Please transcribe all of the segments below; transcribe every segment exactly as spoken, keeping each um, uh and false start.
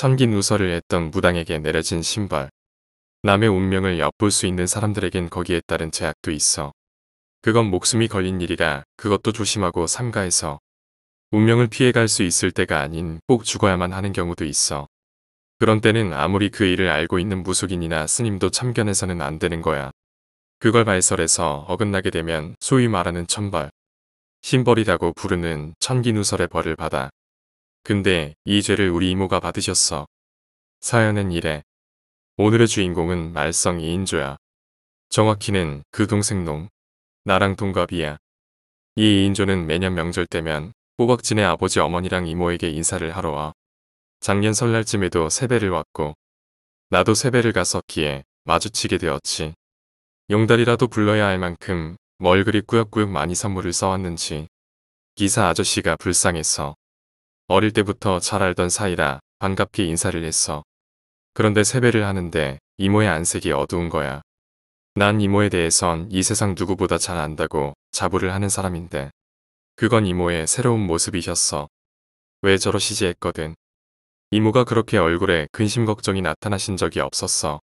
천기누설을 했던 무당에게 내려진 신벌. 남의 운명을 엿볼 수 있는 사람들에겐 거기에 따른 제약도 있어. 그건 목숨이 걸린 일이라 그것도 조심하고 삼가해서 운명을 피해갈 수 있을 때가 아닌 꼭 죽어야만 하는 경우도 있어. 그런 때는 아무리 그 일을 알고 있는 무속인이나 스님도 참견해서는 안 되는 거야. 그걸 발설해서 어긋나게 되면 소위 말하는 천벌, 신벌이라고 부르는 천기누설의 벌을 받아. 근데 이 죄를 우리 이모가 받으셨어. 사연은 이래. 오늘의 주인공은 말썽 이인조야. 정확히는 그 동생놈. 나랑 동갑이야. 이 이인조는 매년 명절 때면 꼬박지네 아버지 어머니랑 이모에게 인사를 하러 와. 작년 설날쯤에도 세배를 왔고 나도 세배를 갔었기에 마주치게 되었지. 용달이라도 불러야 할 만큼 뭘 그리 꾸역꾸역 많이 선물을 써왔는지 기사 아저씨가 불쌍해서 어릴 때부터 잘 알던 사이라 반갑게 인사를 했어. 그런데 세배를 하는데 이모의 안색이 어두운 거야. 난 이모에 대해선 이 세상 누구보다 잘 안다고 자부를 하는 사람인데 그건 이모의 새로운 모습이셨어. 왜 저러시지 했거든. 이모가 그렇게 얼굴에 근심 걱정이 나타나신 적이 없었어.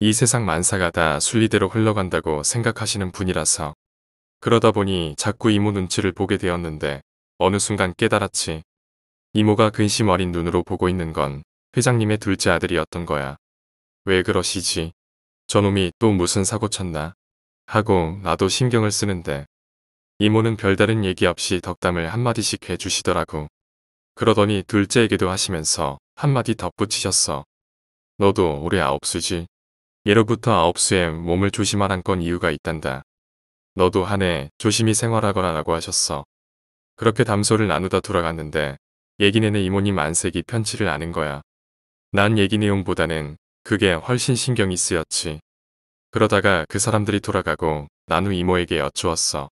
이 세상 만사가 다 순리대로 흘러간다고 생각하시는 분이라서. 그러다 보니 자꾸 이모 눈치를 보게 되었는데 어느 순간 깨달았지. 이모가 근심 어린 눈으로 보고 있는 건 회장님의 둘째 아들이었던 거야. 왜 그러시지? 저놈이 또 무슨 사고 쳤나? 하고 나도 신경을 쓰는데 이모는 별다른 얘기 없이 덕담을 한마디씩 해주시더라고. 그러더니 둘째에게도 하시면서 한마디 덧붙이셨어. 너도 올해 아홉수지? 예로부터 아홉수에 몸을 조심하란 건 이유가 있단다. 너도 한 해 조심히 생활하거라 라고 하셨어. 그렇게 담소를 나누다 돌아갔는데 얘기내내 이모님 안색이 편치를 않은 거야. 난 얘기 내용보다는 그게 훨씬 신경이 쓰였지. 그러다가 그 사람들이 돌아가고 난 후 이모에게 여쭈었어.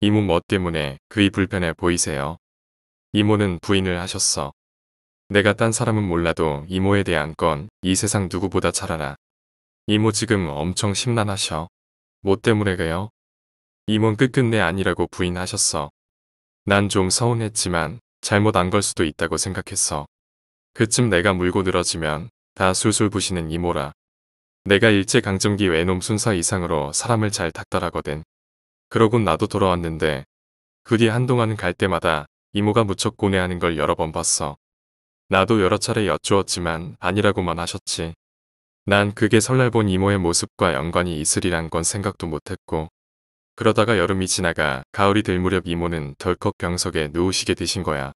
이모 뭐 때문에 그이 불편해 보이세요? 이모는 부인을 하셨어. 내가 딴 사람은 몰라도 이모에 대한 건 이 세상 누구보다 잘 알아. 이모 지금 엄청 심란하셔. 뭐 때문에 그래요? 이모는 끝끝내 아니라고 부인하셨어. 난 좀 서운했지만 잘못 안 걸 수도 있다고 생각했어. 그쯤 내가 물고 늘어지면 다 술술 부시는 이모라. 내가 일제강점기 외놈 순사 이상으로 사람을 잘 닥달하거든. 그러곤 나도 돌아왔는데 그 뒤 한동안 갈 때마다 이모가 무척 고뇌하는 걸 여러 번 봤어. 나도 여러 차례 여쭈었지만 아니라고만 하셨지. 난 그게 설날 본 이모의 모습과 연관이 있으리란 건 생각도 못했고. 그러다가 여름이 지나가 가을이 될 무렵 이모는 덜컥 병석에 누우시게 되신 거야.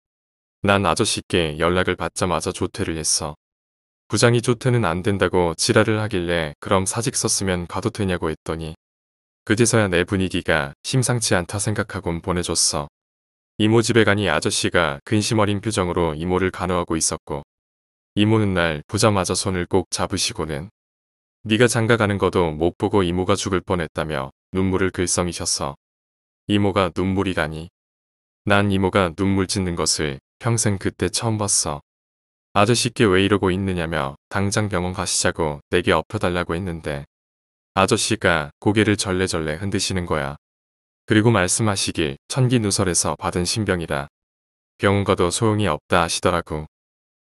난 아저씨께 연락을 받자마자 조퇴를 했어. 부장이 조퇴는 안 된다고 지랄을 하길래 그럼 사직 썼으면 가도 되냐고 했더니 그제서야 내 분위기가 심상치 않다 생각하곤 보내줬어. 이모 집에 가니 아저씨가 근심 어린 표정으로 이모를 간호하고 있었고 이모는 날 보자마자 손을 꼭 잡으시고는 네가 장가가는 것도 못 보고 이모가 죽을 뻔했다며 눈물을 글썽이셨어. 이모가 눈물이라니. 난 이모가 눈물 짓는 것을 평생 그때 처음 봤어. 아저씨께 왜 이러고 있느냐며 당장 병원 가시자고 내게 엎혀달라고 했는데 아저씨가 고개를 절레절레 흔드시는 거야. 그리고 말씀하시길 천기누설에서 받은 신병이라 병원 가도 소용이 없다 하시더라고.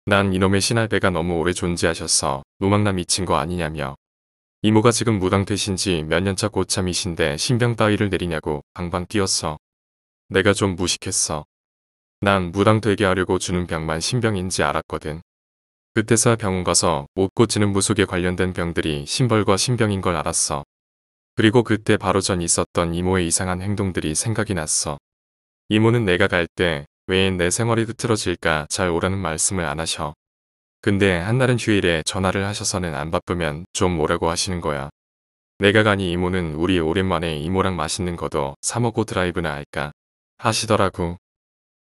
난 이놈의 신할배가 너무 오래 존재하셔서 노망나 미친 거 아니냐며 이모가 지금 무당 되신 지 몇 년차 고참이신데 신병 따위를 내리냐고 방방 뛰었어. 내가 좀 무식했어. 난 무당 되게 하려고 주는 병만 신병인지 알았거든. 그때서야 병원 가서 못 고치는 무속에 관련된 병들이 신벌과 신병인 걸 알았어. 그리고 그때 바로 전 있었던 이모의 이상한 행동들이 생각이 났어. 이모는 내가 갈 때 왜 내 생활이 흐트러질까 잘 오라는 말씀을 안 하셔. 근데 한날은 휴일에 전화를 하셔서는 안 바쁘면 좀 오라고 하시는 거야. 내가 가니 이모는 우리 오랜만에 이모랑 맛있는 거도 사 먹고 드라이브나 할까 하시더라고.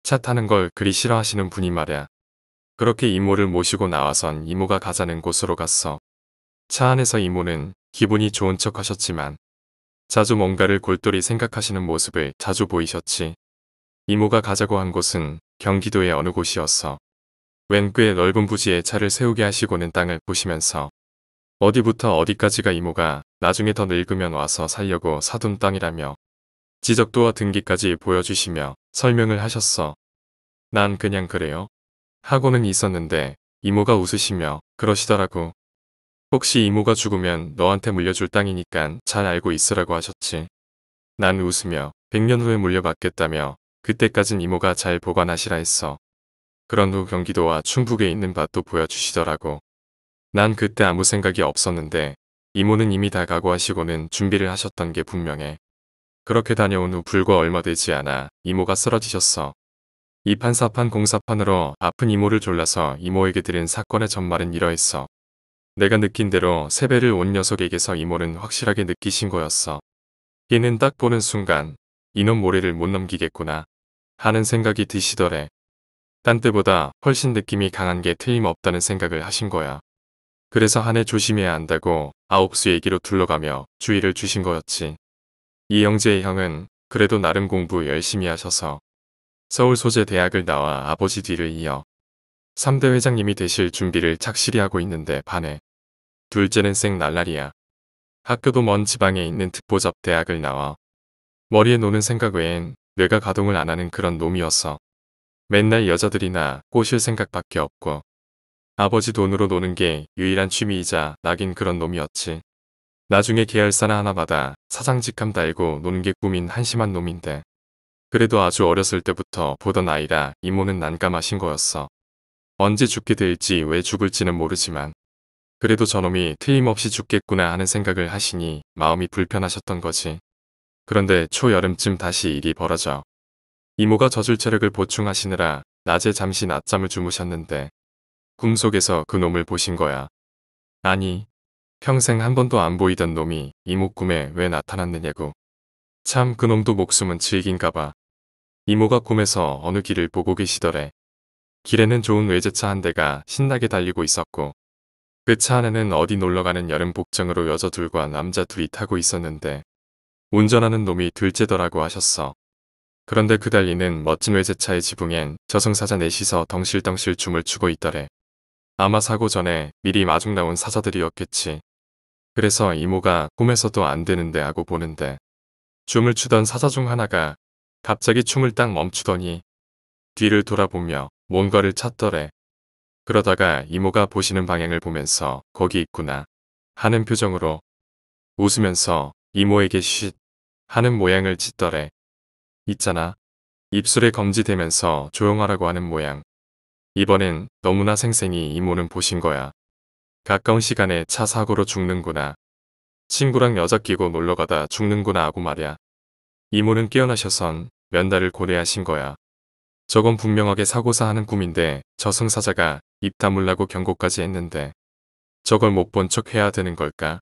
차 타는 걸 그리 싫어하시는 분이 말이야. 그렇게 이모를 모시고 나와선 이모가 가자는 곳으로 갔어. 차 안에서 이모는 기분이 좋은 척 하셨지만 자주 뭔가를 골똘히 생각하시는 모습을 자주 보이셨지. 이모가 가자고 한 곳은 경기도의 어느 곳이었어. 웬 꽤 넓은 부지에 차를 세우게 하시고는 땅을 보시면서 어디부터 어디까지가 이모가 나중에 더 늙으면 와서 살려고 사둔 땅이라며 지적도와 등기까지 보여주시며 설명을 하셨어. 난 그냥 그래요? 하고는 있었는데 이모가 웃으시며 그러시더라고. 혹시 이모가 죽으면 너한테 물려줄 땅이니깐 잘 알고 있으라고 하셨지. 난 웃으며 백 년 후에 물려받겠다며 그때까진 이모가 잘 보관하시라 했어. 그런 후 경기도와 충북에 있는 밭도 보여주시더라고. 난 그때 아무 생각이 없었는데 이모는 이미 다 각오하시고는 준비를 하셨던 게 분명해. 그렇게 다녀온 후 불과 얼마 되지 않아 이모가 쓰러지셨어. 이판사판 공사판으로 아픈 이모를 졸라서 이모에게 들은 사건의 전말은 이러했어. 내가 느낀 대로 세배를 온 녀석에게서 이모는 확실하게 느끼신 거였어. 얘는 딱 보는 순간 이놈 모래를 못 넘기겠구나 하는 생각이 드시더래. 딴 때보다 훨씬 느낌이 강한 게 틀림없다는 생각을 하신 거야. 그래서 한 해 조심해야 한다고 아홉수 얘기로 둘러가며 주의를 주신 거였지. 이 형제의 형은 그래도 나름 공부 열심히 하셔서 서울 소재대학을 나와 아버지 뒤를 이어 삼 대 회장님이 되실 준비를 착실히 하고 있는데 반해 둘째는 생 날라리야. 학교도 먼 지방에 있는 특보잡 대학을 나와 머리에 노는 생각 외엔 뇌가 가동을 안 하는 그런 놈이었어. 맨날 여자들이나 꼬실 생각밖에 없고 아버지 돈으로 노는 게 유일한 취미이자 낙인 그런 놈이었지. 나중에 계열사나 하나 받아 사장직함 달고 노는 게 꿈인 한심한 놈인데 그래도 아주 어렸을 때부터 보던 아이라 이모는 난감하신 거였어. 언제 죽게 될지 왜 죽을지는 모르지만 그래도 저놈이 틀림없이 죽겠구나 하는 생각을 하시니 마음이 불편하셨던 거지. 그런데 초여름쯤 다시 일이 벌어져 이모가 젖을 체력을 보충하시느라 낮에 잠시 낮잠을 주무셨는데 꿈속에서 그 놈을 보신 거야. 아니, 평생 한 번도 안 보이던 놈이 이모 꿈에 왜 나타났느냐고. 참 그 놈도 목숨은 질긴가 봐. 이모가 꿈에서 어느 길을 보고 계시더래. 길에는 좋은 외제차 한 대가 신나게 달리고 있었고 그 차 안에는 어디 놀러가는 여름 복장으로 여자 둘과 남자 둘이 타고 있었는데 운전하는 놈이 둘째더라고 하셨어. 그런데 그 달리는 멋진 외제차의 지붕엔 저승사자 넷이서 덩실덩실 춤을 추고 있더래. 아마 사고 전에 미리 마중 나온 사자들이었겠지. 그래서 이모가 꿈에서도 안 되는데 하고 보는데 춤을 추던 사자 중 하나가 갑자기 춤을 딱 멈추더니 뒤를 돌아보며 뭔가를 찾더래. 그러다가 이모가 보시는 방향을 보면서 거기 있구나 하는 표정으로 웃으면서 이모에게 쉿 하는 모양을 짓더래. 있잖아. 입술에 검지 대면서 조용하라고 하는 모양. 이번엔 너무나 생생히 이모는 보신 거야. 가까운 시간에 차 사고로 죽는구나. 친구랑 여자 끼고 놀러가다 죽는구나 하고 말이야. 이모는 깨어나셔선 면달을 고려하신 거야. 저건 분명하게 사고사 하는 꿈인데 저승사자가 입 다물라고 경고까지 했는데 저걸 못 본 척 해야 되는 걸까?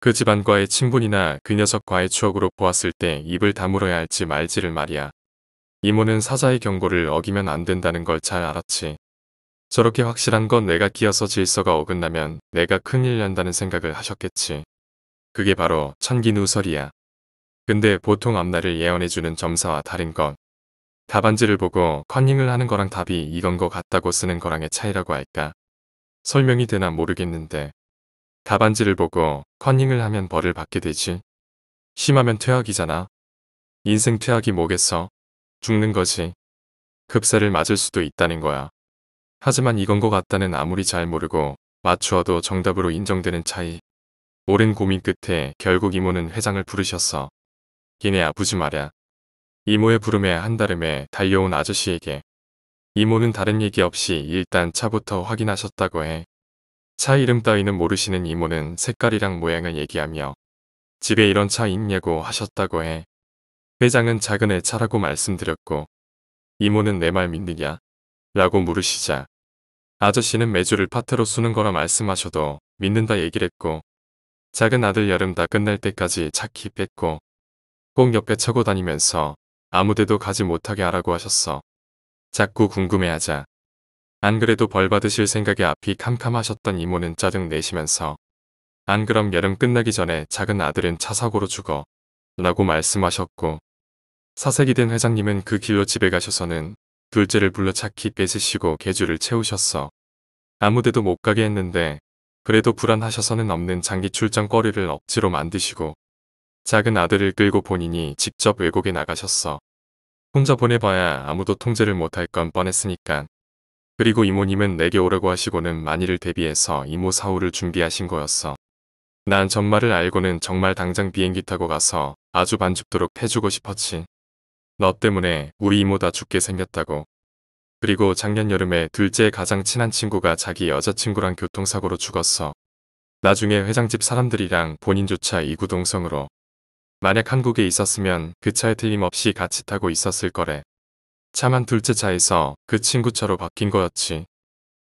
그 집안과의 친분이나 그 녀석과의 추억으로 보았을 때 입을 다물어야 할지 말지를 말이야. 이모는 사자의 경고를 어기면 안 된다는 걸 잘 알았지. 저렇게 확실한 건 내가 끼어서 질서가 어긋나면 내가 큰일 난다는 생각을 하셨겠지. 그게 바로 천기누설이야. 근데 보통 앞날을 예언해주는 점사와 다른 건 답안지를 보고 컨닝을 하는 거랑 답이 이건 거 같다고 쓰는 거랑의 차이라고 할까? 설명이 되나 모르겠는데 답안지를 보고 컨닝을 하면 벌을 받게 되지. 심하면 퇴학이잖아. 인생 퇴학이 뭐겠어? 죽는 거지. 급세를 맞을 수도 있다는 거야. 하지만 이건 거 같다는 아무리 잘 모르고 맞추어도 정답으로 인정되는 차이. 오랜 고민 끝에 결국 이모는 회장을 부르셨어. 걔네 아프지 말야. 이모의 부름에 한달음에 달려온 아저씨에게 이모는 다른 얘기 없이 일단 차부터 확인하셨다고 해. 차 이름 따위는 모르시는 이모는 색깔이랑 모양을 얘기하며 집에 이런 차 있냐고 하셨다고 해. 회장은 작은 애 차라고 말씀드렸고 이모는 내 말 믿느냐? 라고 물으시자 아저씨는 매주를 파트로 쓰는 거라 말씀하셔도 믿는다 얘기를 했고 작은 아들 여름 다 끝날 때까지 차 키 뺐고 꼭 옆에 차고 다니면서 아무데도 가지 못하게 하라고 하셨어. 자꾸 궁금해하자. 안 그래도 벌 받으실 생각에 앞이 캄캄하셨던 이모는 짜증 내시면서 안 그럼 여름 끝나기 전에 작은 아들은 차 사고로 죽어 라고 말씀하셨고 사색이 된 회장님은 그 길로 집에 가셔서는 둘째를 불러 차 키 뺏으시고 개주를 채우셨어. 아무데도 못 가게 했는데 그래도 불안하셔서는 없는 장기 출장 거리를 억지로 만드시고 작은 아들을 끌고 본인이 직접 외국에 나가셨어. 혼자 보내봐야 아무도 통제를 못할 건 뻔했으니까. 그리고 이모님은 내게 오라고 하시고는 만일을 대비해서 이모 사후를 준비하신 거였어. 난 전말을 알고는 정말 당장 비행기 타고 가서 아주 반죽도록 해주고 싶었지. 너 때문에 우리 이모 다 죽게 생겼다고. 그리고 작년 여름에 둘째 가장 친한 친구가 자기 여자친구랑 교통사고로 죽었어. 나중에 회장집 사람들이랑 본인조차 이구동성으로. 만약 한국에 있었으면 그 차에 틀림없이 같이 타고 있었을 거래. 차만 둘째 차에서 그 친구 차로 바뀐 거였지.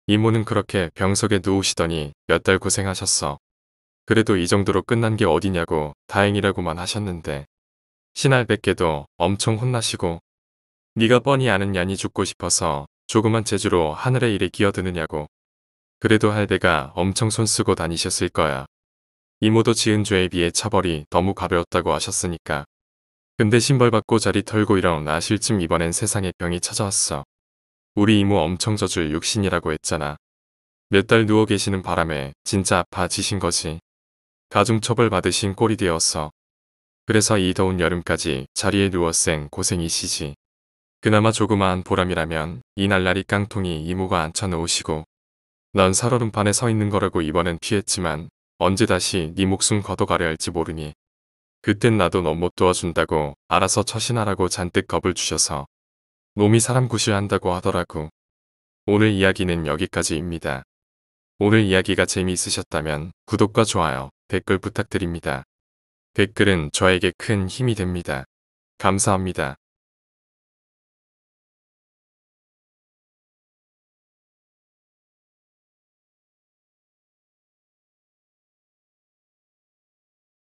이모는 그렇게 병석에 누우시더니 몇 달 고생하셨어. 그래도 이 정도로 끝난 게 어디냐고 다행이라고만 하셨는데. 신할 백 개도 엄청 혼나시고 네가 뻔히 아는 얀이 죽고 싶어서 조그만 재주로 하늘의 일에 기어드느냐고. 그래도 할배가 엄청 손쓰고 다니셨을 거야. 이모도 지은 죄에 비해 처벌이 너무 가벼웠다고 하셨으니까. 근데 심벌받고 자리 털고 일어나 실쯤 이번엔 세상에 병이 찾아왔어. 우리 이모 엄청 져줄 육신이라고 했잖아. 몇 달 누워 계시는 바람에 진짜 아파지신 거지. 가중처벌 받으신 꼴이 되었어. 그래서 이 더운 여름까지 자리에 누워생 고생이시지. 그나마 조그마한 보람이라면 이 날라리 깡통이 이모가 앉혀놓으시고 넌 살얼음판에 서 있는 거라고 이번엔 피했지만 언제 다시 네 목숨 걷어가려 할지 모르니 그땐 나도 넌 못 도와준다고 알아서 처신하라고 잔뜩 겁을 주셔서 놈이 사람 구실한다고 하더라고. 오늘 이야기는 여기까지입니다. 오늘 이야기가 재미있으셨다면 구독과 좋아요, 댓글 부탁드립니다. 댓글은 저에게 큰 힘이 됩니다. 감사합니다.